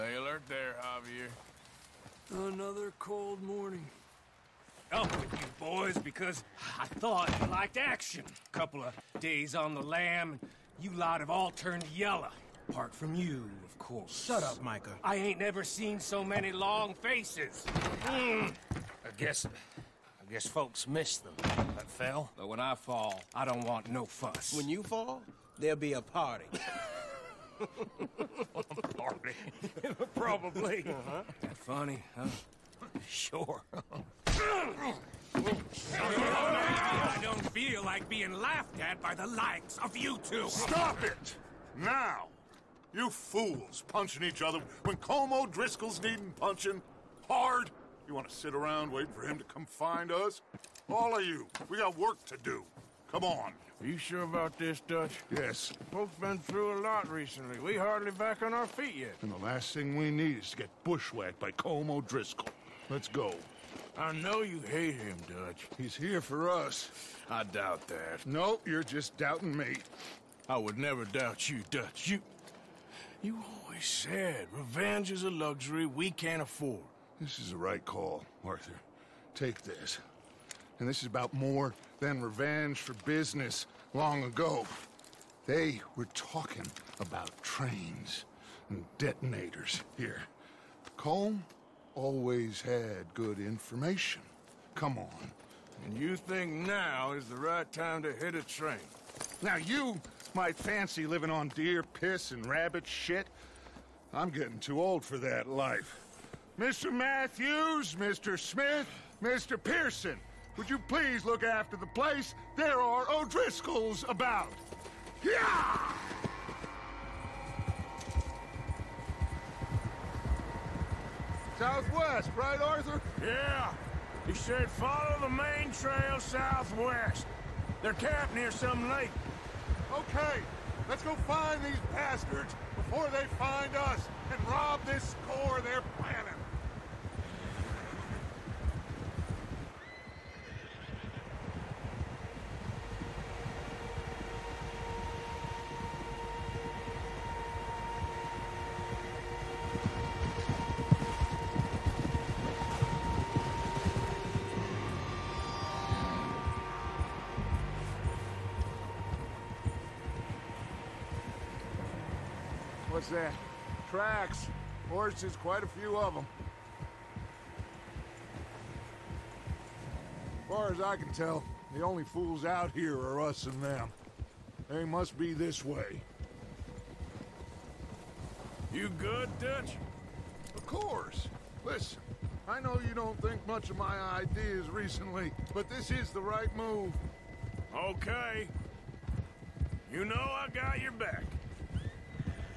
Stay alert there, Javier. Another cold morning. Up with you boys, because I thought you liked action. Couple of days on the lam, and you lot have all turned yellow. Apart from you, of course. Shut up, Micah. I ain't never seen so many long faces. I guess folks miss them. That fell. But when I fall, I don't want no fuss. When you fall, there'll be a party. Party? Probably. Uh-huh. That funny, huh? Sure. I don't feel like being laughed at by the likes of you two. Stop it! Now! You fools punching each other when Colm O'Driscoll's needing punching hard. You want to sit around waiting for him to come find us? All of you, we got work to do. Come on. Are you sure about this, Dutch? Yes. Folks been through a lot recently. We hardly back on our feet yet. And the last thing we need is to get bushwhacked by Colm O'Driscoll. Let's go. I know you hate him, Dutch. He's here for us. I doubt that. No, you're just doubting me. I would never doubt you, Dutch. You always said revenge is a luxury we can't afford. This is the right call, Arthur. Take this. And this is about more than revenge for business long ago. They were talking about trains and detonators here. Colm always had good information. Come on. And you think now is the right time to hit a train? Now you might fancy living on deer piss and rabbit shit. I'm getting too old for that life. Mr. Matthews, Mr. Smith, Mr. Pearson, would you please look after the place? There are O'Driscolls about. Yeah! Southwest, right, Arthur? Yeah. He said follow the main trail southwest. They're camped near some lake. Okay, let's go find these bastards before they find us and rob this score they're planning. What's that? Tracks. Horses, quite a few of them. Far as I can tell, the only fools out here are us and them. They must be this way. You good, Dutch? Of course. Listen, I know you don't think much of my ideas recently, but this is the right move. Okay. You know I got your back.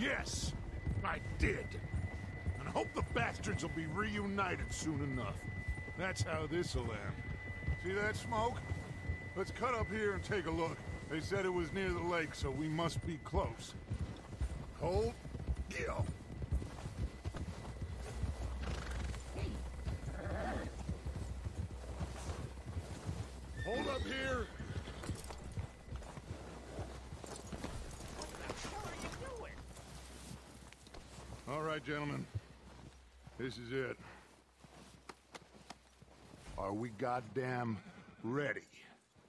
Yes, I did. And I hope the bastards will be reunited soon enough. That's how this'll end. See that smoke? Let's cut up here and take a look. They said it was near the lake, so we must be close. Cold? Yeah. Hold up here. All right, gentlemen. This is it. Are we goddamn ready?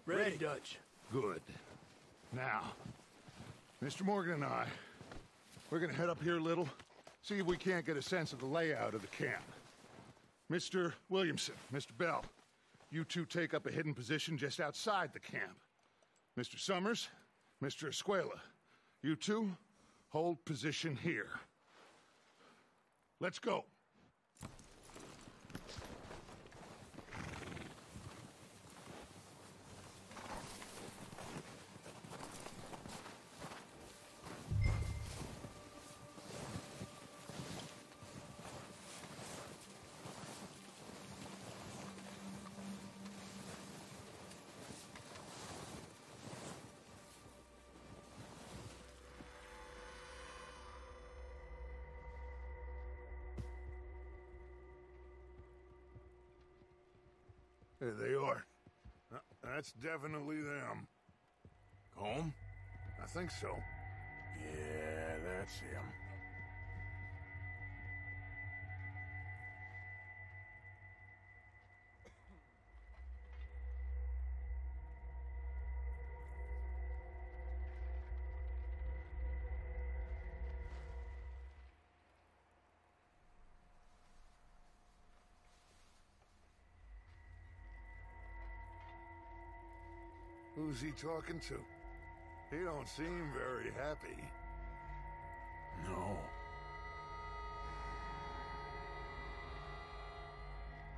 Ready, Dutch. Good. Now, Mr. Morgan and I, we're gonna head up here a little, see if we can't get a sense of the layout of the camp. Mr. Williamson, Mr. Bell, you two take up a hidden position just outside the camp. Mr. Summers, Mr. Escuela, you two hold position here. Let's go. There they are. That's definitely them. Colm? I think so. Yeah, that's him. Who's he talking to? He don't seem very happy. No.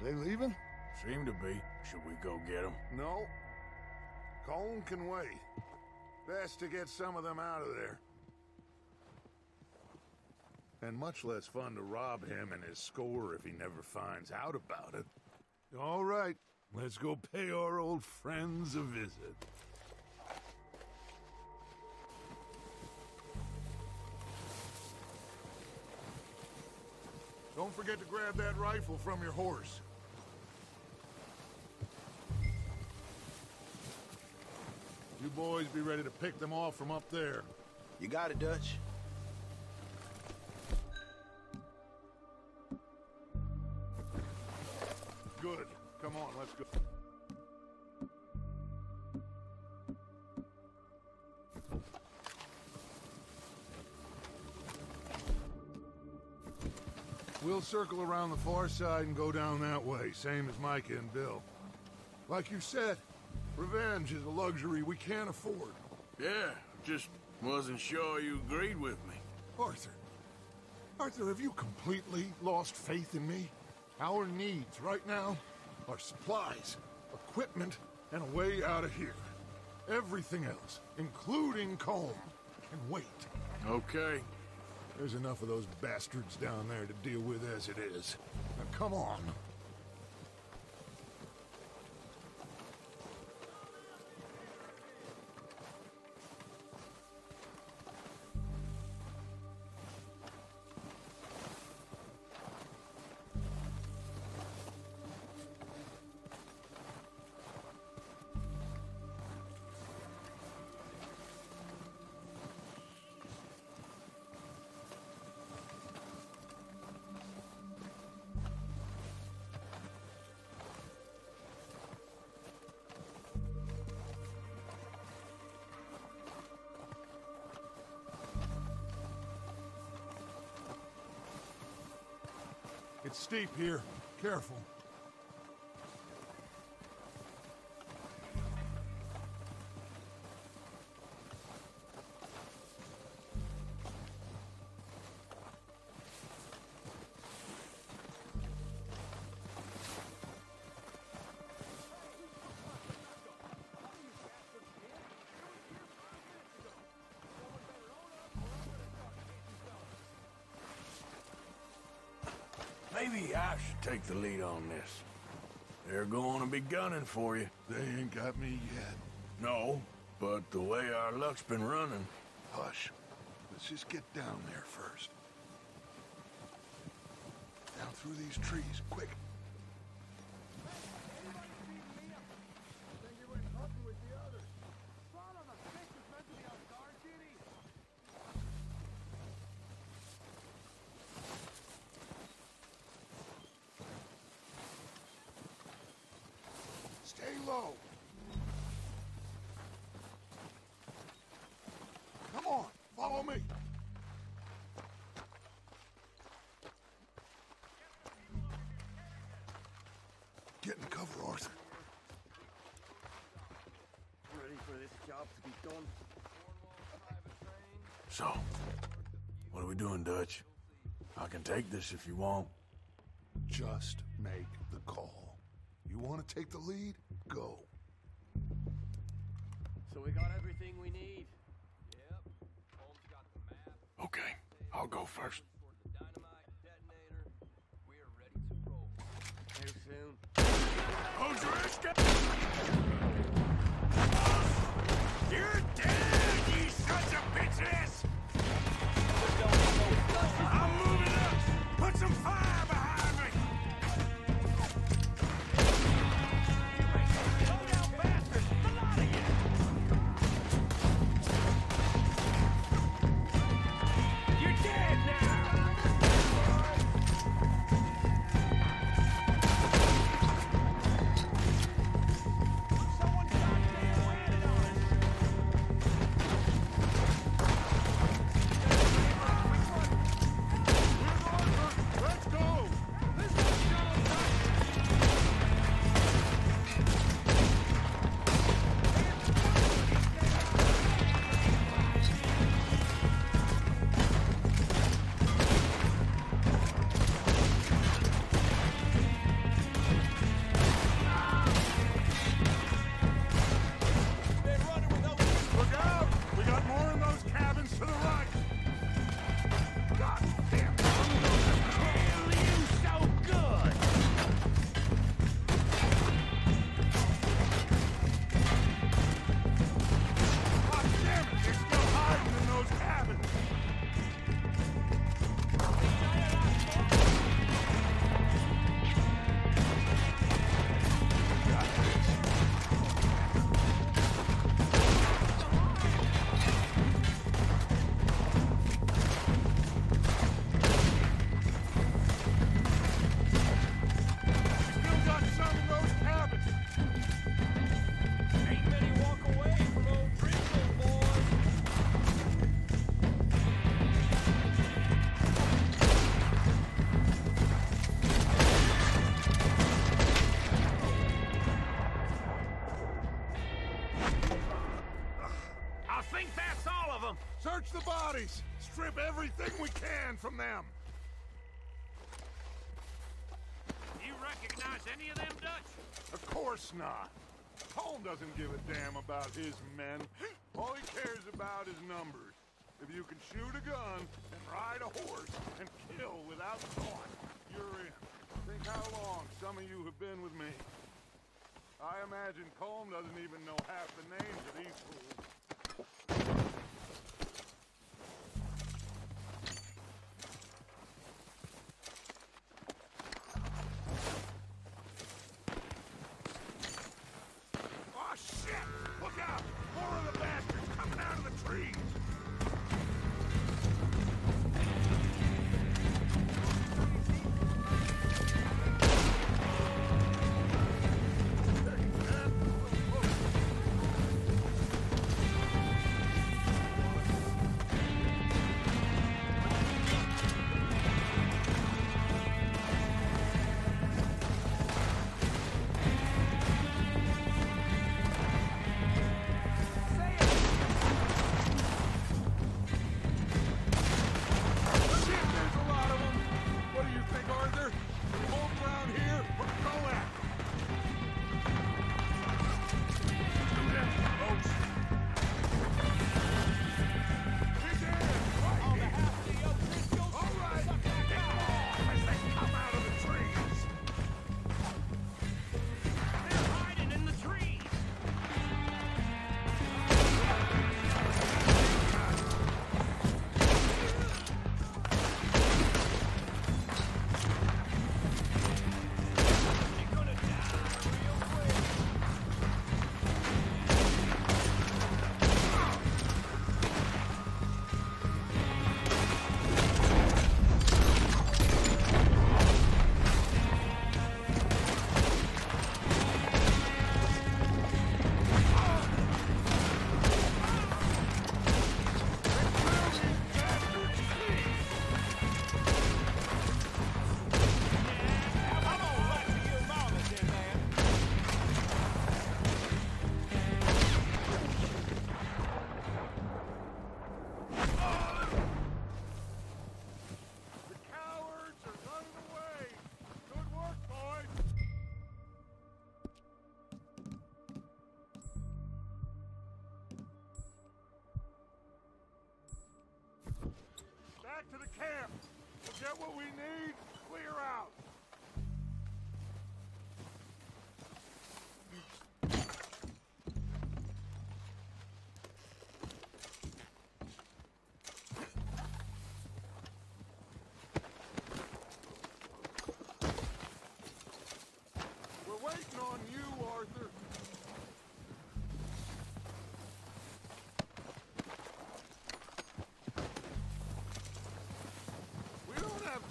They leaving? Seem to be. Should we go get them? No. Colm can wait. Best to get some of them out of there. And much less fun to rob him and his score if he never finds out about it. All right. Let's go pay our old friends a visit. Don't forget to grab that rifle from your horse. You boys be ready to pick them off from up there. You got it, Dutch. Good. Come on, let's go. We'll circle around the far side and go down that way, same as Micah and Bill. Like you said, revenge is a luxury we can't afford. Yeah, just wasn't sure you agreed with me. Arthur. Arthur, have you completely lost faith in me? Our needs right now? Our supplies, equipment, and a way out of here. Everything else, including Colm, can wait. Okay. There's enough of those bastards down there to deal with as it is. Now come on. It's steep here. Careful. Maybe I should take the lead on this. They're going to be gunning for you. They ain't got me yet. No, but the way our luck's been running... Hush. Let's just get down there first. Down through these trees, quick. Come on, follow me. Get in cover, Arthur. Ready for this job to be done. So, what are we doing, Dutch? I can take this if you want. Just make the call. You want to take the lead? Go. So we got everything we need. Yep. Holmes got the map. Okay, I'll go first. Dynamite detonator. We're ready to roll. Here soon. O'Driscoll! You're dead, you sons of bitches! I'm moving up! Put some fire behind me! I think that's all of them. Search the bodies. Strip everything we can from them. You recognize any of them, Dutch? Of course not. Colm doesn't give a damn about his men. All he cares about is numbers. If you can shoot a gun and ride a horse and kill without thought, you're in. Think how long some of you have been with me. I imagine Colm doesn't even know half the names of these fools. Back to the camp. We'll get what we need, clear out. We're waiting on you, Arthur.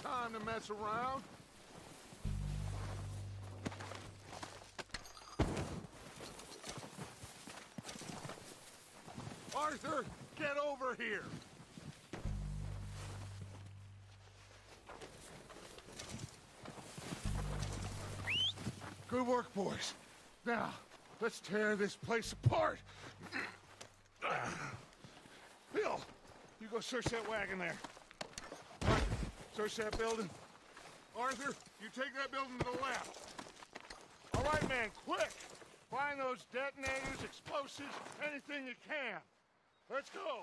Time to mess around. Arthur, get over here. Good work, boys. Now, let's tear this place apart. Bill, you go search that wagon there. Search that building. Arthur, you take that building to the left. All right, man, quick! Find those detonators, explosives, anything you can. Let's go!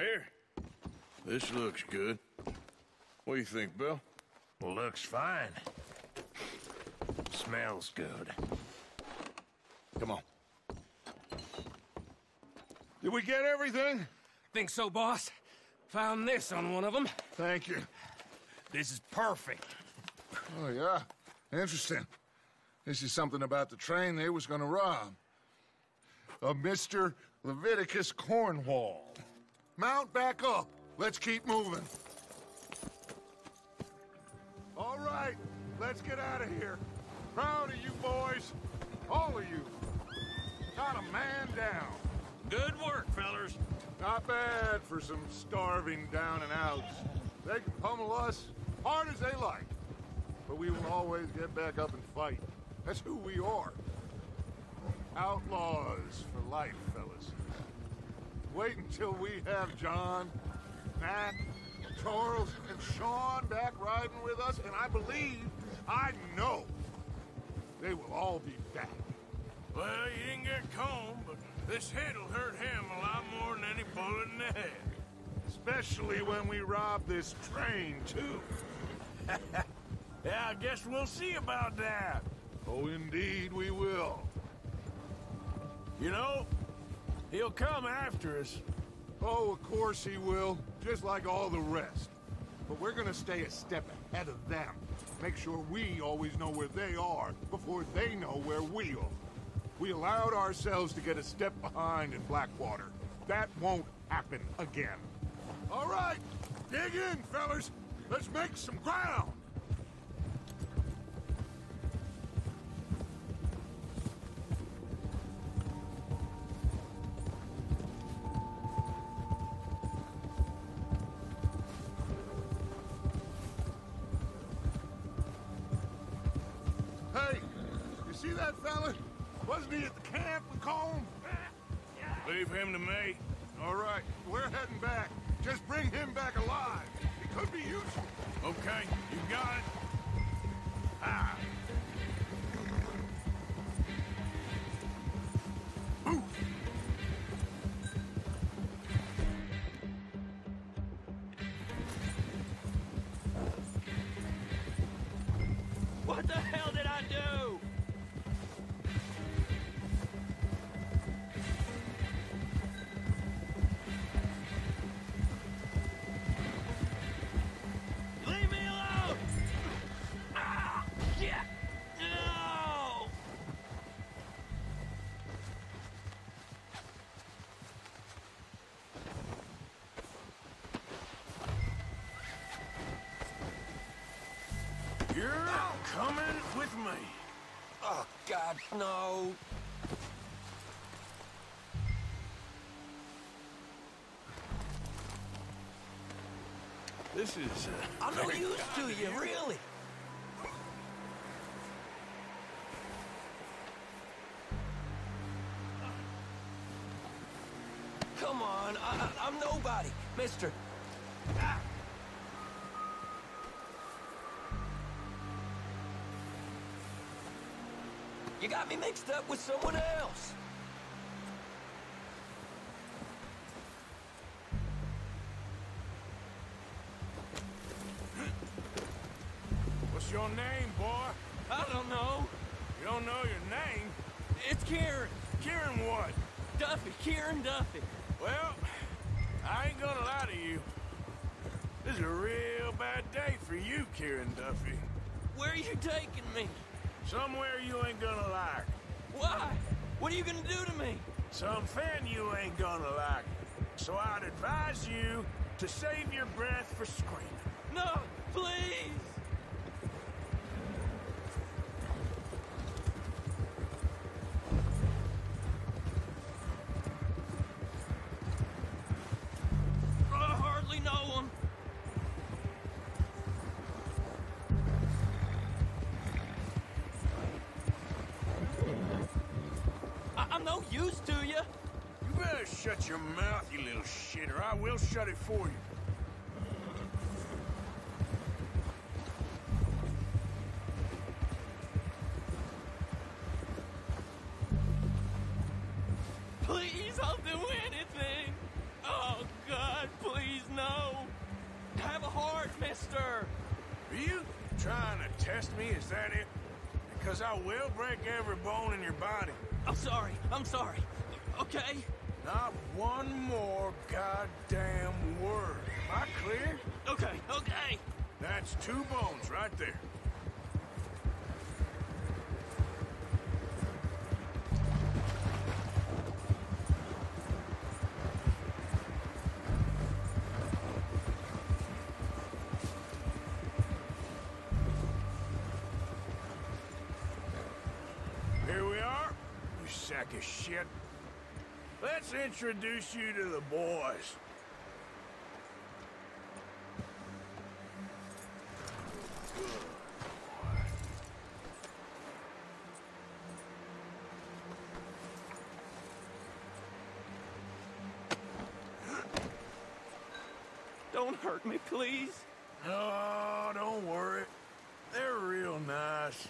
Here. This looks good. What do you think, Bill? Looks fine. Smells good. Come on. Did we get everything? Think so, boss. Found this on one of them. Thank you. This is perfect. Oh, yeah. Interesting. This is something about the train they was gonna rob. Of Mr. Leviticus Cornwall. Mount back up. Let's keep moving. All right. Let's get out of here. Proud of you boys. All of you. Not a man down. Good work, fellas. Not bad for some starving down and outs. They can pummel us hard as they like. But we will always get back up and fight. That's who we are. Outlaws for life, fellas. Wait until we have John, Mac, Charles, and Sean back riding with us, and I believe, I know, they will all be back. Well, you didn't get Colm, but this hit'll hurt him a lot more than any bullet in the head. Especially when we rob this train, too. Yeah, I guess we'll see about that. Oh, indeed we will. You know, he'll come after us. Oh, of course he will, just like all the rest. But we're gonna stay a step ahead of them. Make sure we always know where they are before they know where we are. We allowed ourselves to get a step behind in Blackwater. That won't happen again. All right, dig in, fellas. Let's make some ground. Leave him to me. All right, we're heading back. Just bring him back alive. It could be useful. Okay, you got it. Ah. Move. What the hell did I do? No. This is... I'm not used to you, really. Come on, I'm nobody, mister. You got me mixed up with someone else. What's your name, boy? I don't know. You don't know your name? It's Kieran. Kieran what? Duffy. Kieran Duffy. Well, I ain't gonna lie to you. This is a real bad day for you, Kieran Duffy. Where are you taking me? Somewhere you ain't gonna like. Why? What are you gonna do to me? Something you ain't gonna like. So I'd advise you to save your breath for screaming. No, please! I hardly know him. Used to you. You better shut your mouth, you little shit, or I will shut it for you. Please, I'll do anything. Oh, God, Trying to test me, is that it? Because I will break every bone in your body. I'm sorry. Okay? Not one more goddamn word. Am I clear? Okay. That's 2 bones right there. Sack of shit. Let's introduce you to the boys. Good boy. Don't hurt me, please. Oh, don't worry. They're real nice.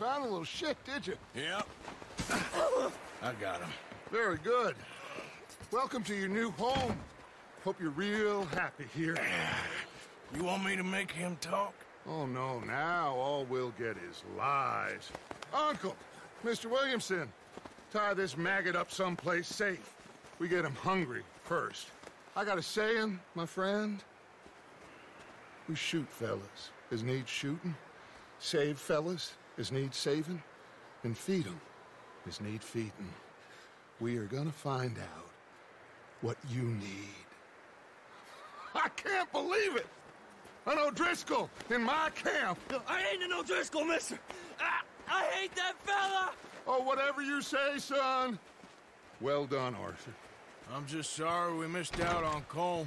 Found a little shit, did you? Yep. I got him. Very good. Welcome to your new home. Hope you're real happy here. You want me to make him talk? Oh, no. Now all we'll get is lies. Uncle, Mr. Williamson, tie this maggot up someplace safe. We get him hungry first. I got a saying, my friend. We shoot fellas as need shooting, save fellas as need saving, and feed 'em as need feeding. We are gonna find out what you need. I can't believe it! An O'Driscoll in my camp! No, I ain't an O'Driscoll, mister! I hate that fella! Oh, whatever you say, son. Well done, Arthur. I'm just sorry we missed out on Colm.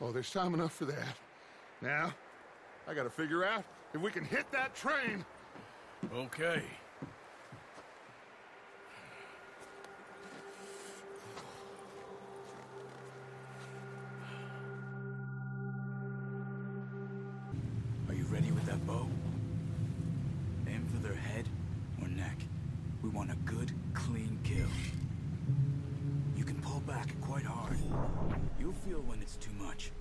Oh, there's time enough for that. Now, I gotta figure out if we can hit that train. Okay. Are you ready with that bow? Aim for their head or neck. We want a good, clean kill. You can pull back quite hard. You'll feel when it's too much.